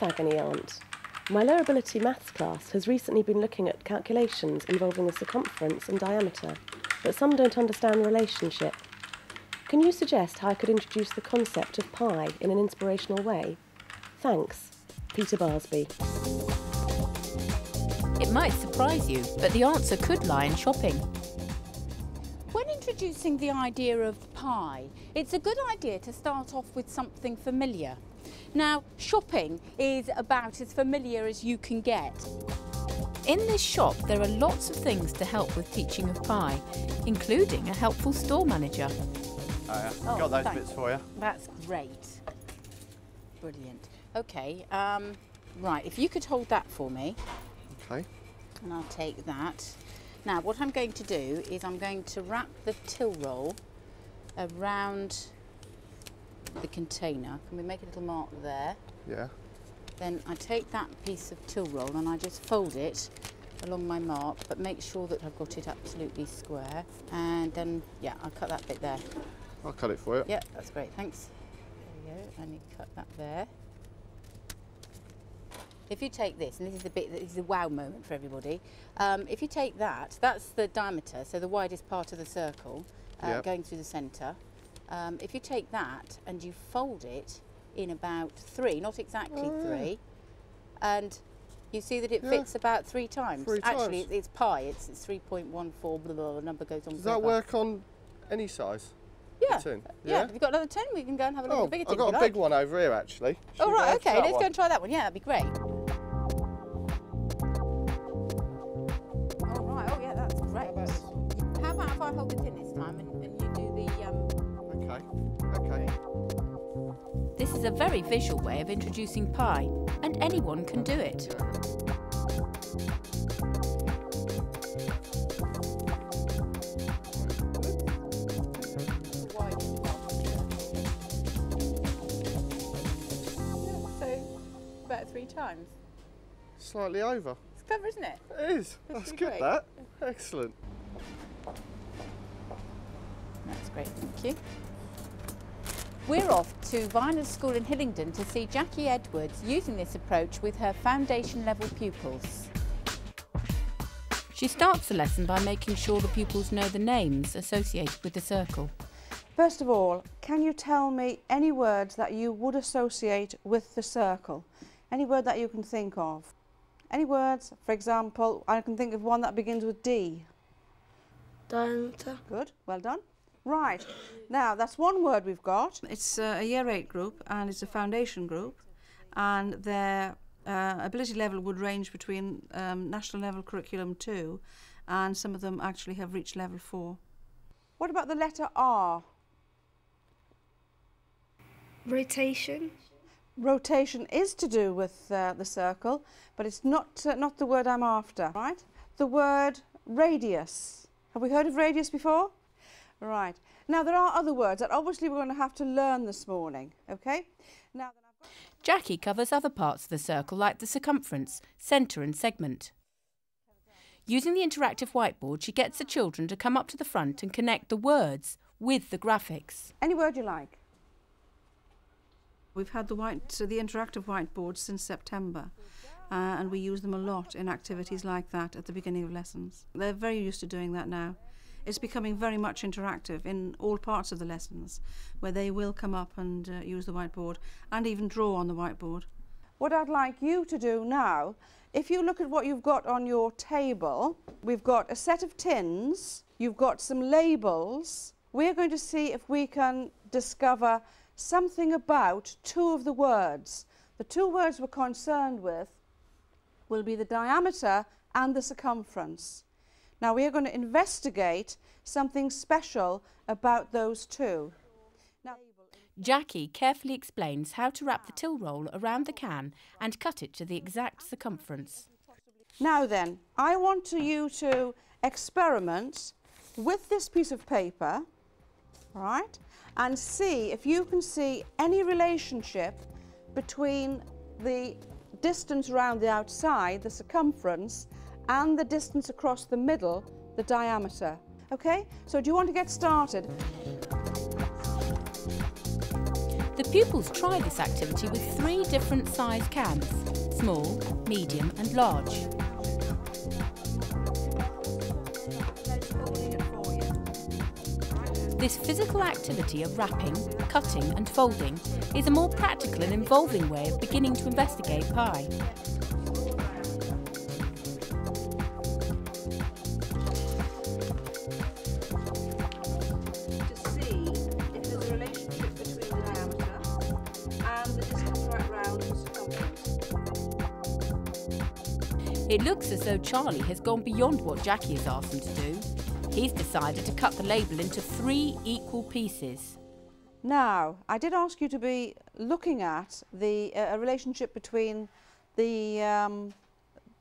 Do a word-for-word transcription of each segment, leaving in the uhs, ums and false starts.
health agony aunt. My low ability maths class has recently been looking at calculations involving the circumference and diameter, but some don't understand the relationship. Can you suggest how I could introduce the concept of pi in an inspirational way? Thanks, Peter Barsby. It might surprise you, but the answer could lie in shopping. When introducing the idea of pi, it's a good idea to start off with something familiar. Now, shopping is about as familiar as you can get. In this shop, there are lots of things to help with teaching of pi, including a helpful store manager. Oh, yeah. Oh, got those thanks. bits for you. That's great. Brilliant. OK, um, right, if you could hold that for me. OK. And I'll take that. Now, what I'm going to do is I'm going to wrap the till roll around the container. Can we make a little mark there? Yeah. Then I take that piece of till roll and I just fold it along my mark, but make sure that I've got it absolutely square. And then, yeah, I'll cut that bit there. I'll cut it for you. Yeah, that's great, thanks. There you go, and you cut that there. If you take this, and this is the bit that is the wow moment for everybody, um, if you take that, that's the diameter, so the widest part of the circle, uh, yep. going through the centre. Um, if you take that and you fold it in about three, not exactly oh. three, and you see that it yeah. fits about three times. Three Actually, times. It's pi. It's, it's three point one four, blah, blah, blah, the number goes on. Does that work on any size? Yeah. yeah, yeah. If you've got another ten, we can go and have a look oh, at the bigger tin. I've got a like. big one over here, actually. Should oh, right, OK, let's one? go and try that one. Yeah, that'd be great. All right, oh, yeah, that's great. How about if I hold the tin this time and, and you do the... Um... OK, OK. This is a very visual way of introducing pi, and anyone can do it. Yeah. Times. Slightly over. It's clever, isn't it? It is. That's, That's good, great. that. Excellent. That's great, thank you. We're off to Viner's School in Hillingdon to see Jackie Edwards using this approach with her foundation level pupils. She starts the lesson by making sure the pupils know the names associated with the circle. First of all, can you tell me any words that you would associate with the circle? Any word that you can think of. Any words, for example, I can think of one that begins with D. Diameter. Good, well done. Right, now that's one word we've got. It's a year eight group and it's a foundation group, and their uh, ability level would range between um, national level curriculum two, and some of them actually have reached level four. What about the letter R? Rotation. Rotation is to do with uh, the circle, but it's not, uh, not the word I'm after, right? The word radius. Have we heard of radius before? Right. Now, there are other words that obviously we're going to have to learn this morning, OK? Now, then I've got... Jackie covers other parts of the circle, like the circumference, centre and segment. Using the interactive whiteboard, she gets the children to come up to the front and connect the words with the graphics. Any word you like. We've had the, white, so the interactive whiteboard since September, uh, and we use them a lot in activities like that at the beginning of lessons. They're very used to doing that now. It's becoming very much interactive in all parts of the lessons, where they will come up and uh, use the whiteboard and even draw on the whiteboard. What I'd like you to do now, if you look at what you've got on your table, we've got a set of tins, you've got some labels. We're going to see if we can discover something about two of the words. The two words we're concerned with will be the diameter and the circumference. Now we are going to investigate something special about those two. Now, Jackie carefully explains how to wrap the till roll around the can and cut it to the exact circumference. Now then, I want you to experiment with this piece of paper, right? And see if you can see any relationship between the distance around the outside, the circumference, and the distance across the middle, the diameter. OK? So do you want to get started? The pupils try this activity with three different size cans, small, medium and large. This physical activity of wrapping, cutting and folding is a more practical and involving way of beginning to investigate pie. It looks as though Charlie has gone beyond what Jackie has asked him to do. He's decided to cut the label into three equal pieces. Now, I did ask you to be looking at the uh, relationship between the, um,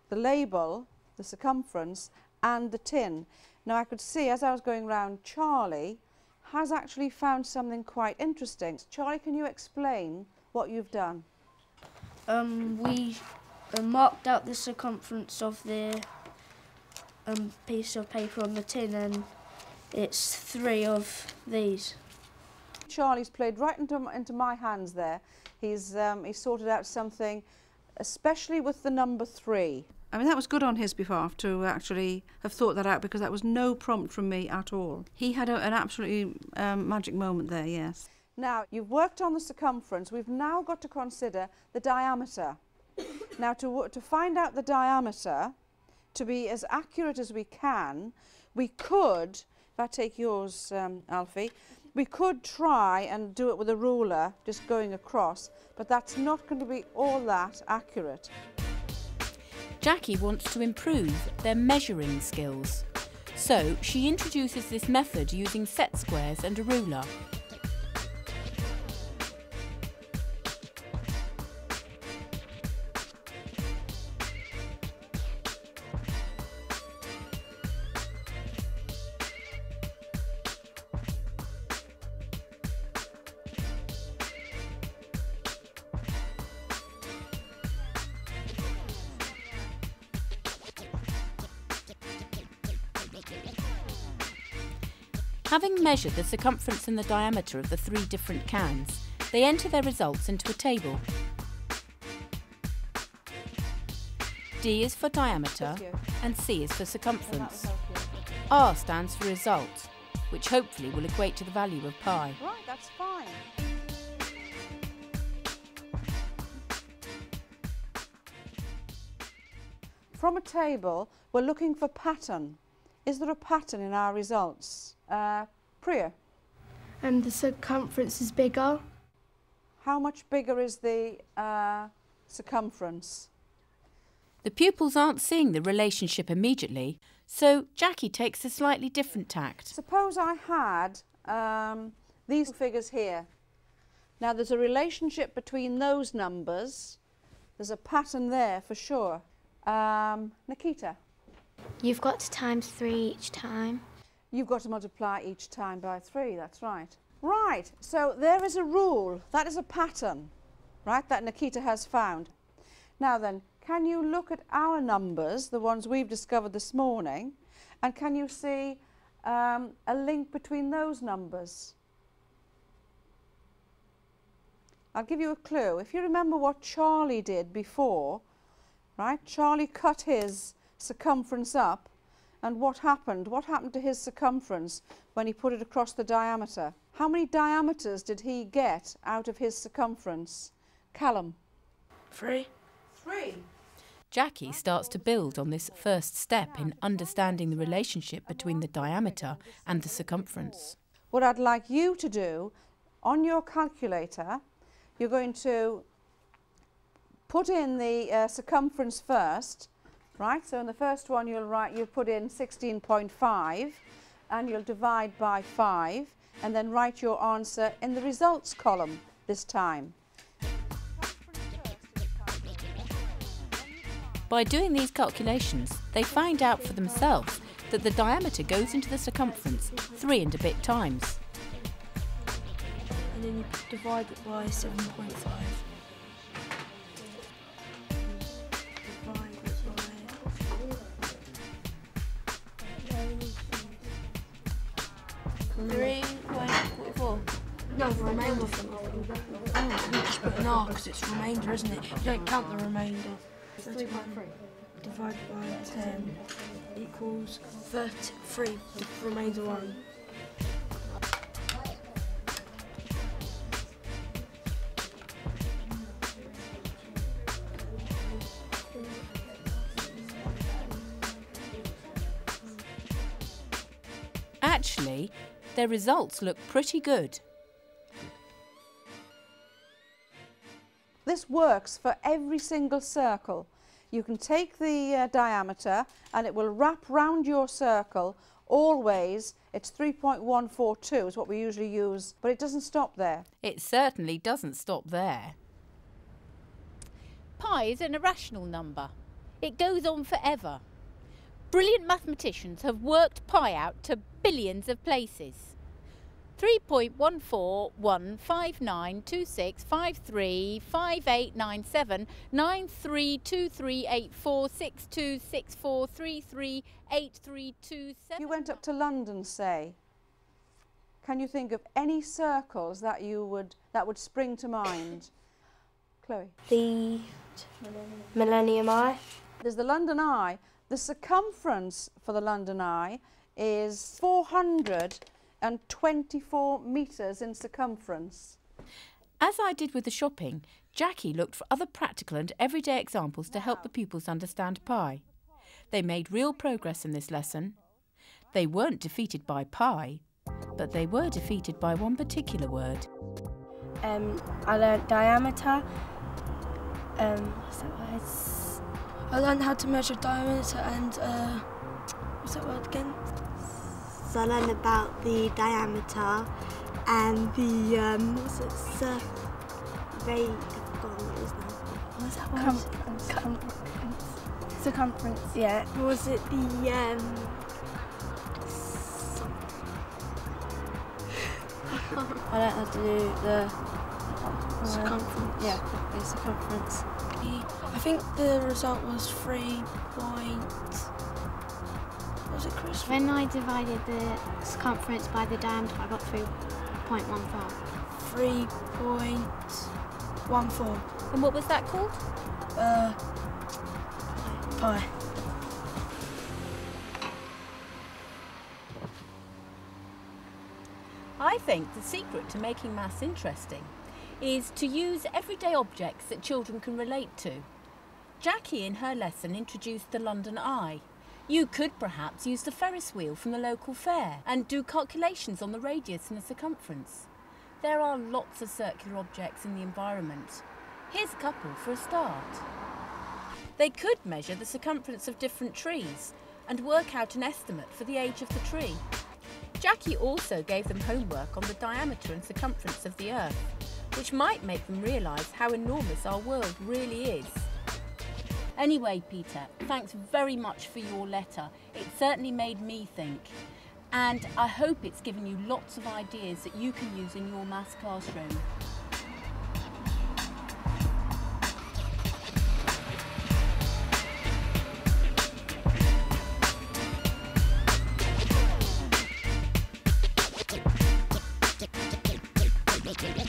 the label, the circumference, and the tin. Now, I could see as I was going round, Charlie has actually found something quite interesting. So, Charlie, can you explain what you've done? Um, we... I marked out the circumference of the um, piece of paper on the tin, and it's three of these. Charlie's played right into, into my hands there. He's, um, he's sorted out something, especially with the number three. I mean, that was good on his behalf to actually have thought that out, because that was no prompt from me at all. He had a, an absolutely um, magic moment there, yes. Now, you've worked on the circumference. We've now got to consider the diameter. Now, to, to find out the diameter, to be as accurate as we can, we could, if I take yours, um, Alfie, we could try and do it with a ruler, just going across, but that's not going to be all that accurate. Jackie wants to improve their measuring skills, so she introduces this method using set squares and a ruler. Having measured the circumference and the diameter of the three different cans, they enter their results into a table. D is for diameter and C is for circumference. R stands for result, which hopefully will equate to the value of pi. Right, that's fine. From a table, we're looking for pattern. Is there a pattern in our results? Uh, Priya? Um, the circumference is bigger. How much bigger is the uh, circumference? The pupils aren't seeing the relationship immediately, so Jackie takes a slightly different tact. Suppose I had um, these figures here. Now, there's a relationship between those numbers. There's a pattern there for sure. Um, Nikita? You've got to times three each time. You've got to multiply each time by three, that's right. Right, so there is a rule, that is a pattern, right, that Nikita has found. Now then, can you look at our numbers, the ones we've discovered this morning, and can you see um, a link between those numbers? I'll give you a clue. If you remember what Charlie did before, right, Charlie cut his circumference up. And what happened? What happened to his circumference when he put it across the diameter? How many diameters did he get out of his circumference? Callum? Three. Three. Jackie starts to build on this first step in understanding the relationship between the diameter and the circumference. What I'd like you to do, on your calculator, you're going to put in the uh, circumference first. Right, so in the first one you'll write, you'll put in sixteen point five and you'll divide by five and then write your answer in the results column this time. By doing these calculations, they find out for themselves that the diameter goes into the circumference three and a bit times. And then you divide it by seven point five. No, the remainder from it. Oh, you just put an R because it's remainder, isn't it? You don't count the remainder. three point three. Divided by ten equals thirty-three, remainder one. Actually, their results look pretty good. This works for every single circle. You can take the uh, diameter and it will wrap round your circle always. It's three point one four two is what we usually use, but it doesn't stop there. It certainly doesn't stop there. Pi is an irrational number. It goes on forever. Brilliant mathematicians have worked pi out to billions of places. three point one four one five nine two six five three five eight nine seven nine three two three eight four six two six four three three eight three two seven. You went up to London, say. Can you think of any circles that you would that would spring to mind? Chloe. The Millennium Eye. There's the London Eye. The circumference for the London Eye is four hundred and twenty-four metres in circumference. As I did with the shopping, Jackie looked for other practical and everyday examples to help the pupils understand pi. They made real progress in this lesson. They weren't defeated by pi, but they were defeated by one particular word. Um, I learnt diameter. Um, what's that word? I learned how to measure diameter and, uh, what's that word again? So I learned about the diameter and the, um, what's it, circ... Very... What's that word? Circumference. Circumference. Circumference, yeah. Or was it the, um... I learned how to do the... Uh, circumference. Yeah, the circumference. I think the result was three point... Was it Chris? When I divided the circumference by the diameter, I got three point one four. three point one four. And what was that called? Uh... Pi. I think the secret to making maths interesting is to use everyday objects that children can relate to. Jackie in her lesson introduced the London Eye. You could perhaps use the Ferris wheel from the local fair and do calculations on the radius and the circumference. There are lots of circular objects in the environment. Here's a couple for a start. They could measure the circumference of different trees and work out an estimate for the age of the tree. Jackie also gave them homework on the diameter and circumference of the Earth, which might make them realise how enormous our world really is. Anyway, Peter, thanks very much for your letter. It certainly made me think. And I hope it's given you lots of ideas that you can use in your maths classroom.